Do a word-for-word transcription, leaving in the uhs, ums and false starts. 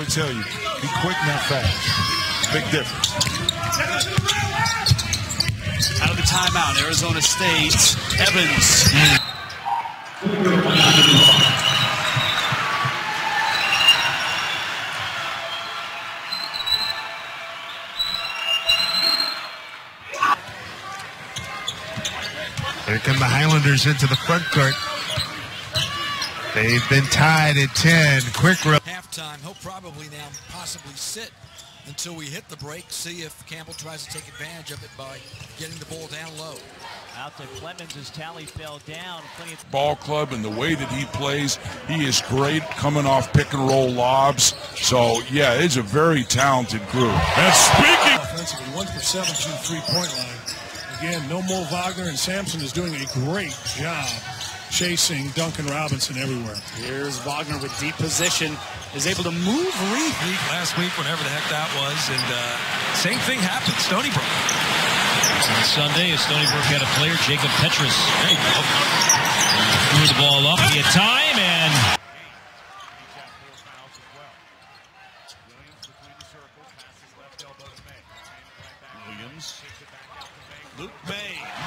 always tell you, be quick, not fast. Big difference. Out of the timeout, Arizona State, Evans. Here come the Highlanders into the front court. They've been tied at ten. Quick run. Halftime. He'll probably now possibly sit until we hit the break. See if Campbell tries to take advantage of it by getting the ball down low. Out to Clemens as Tally fell down. Ball club and the way that he plays, he is great coming off pick and roll lobs. So, yeah, it's a very talented group. And speaking. Offensively, one for seven to the three-point line. Again, no more Wagner, and Sampson is doing a great job chasing Duncan Robinson everywhere. Here's Wagner with deep position, is able to move Reed. Reed last week, whatever the heck that was, and uh, same thing happened, Stony Brook. On Sunday, Stony Brook had a player, Jacob Petrus. There you go. Threw the ball up, he had time, and... Williams. Luke May.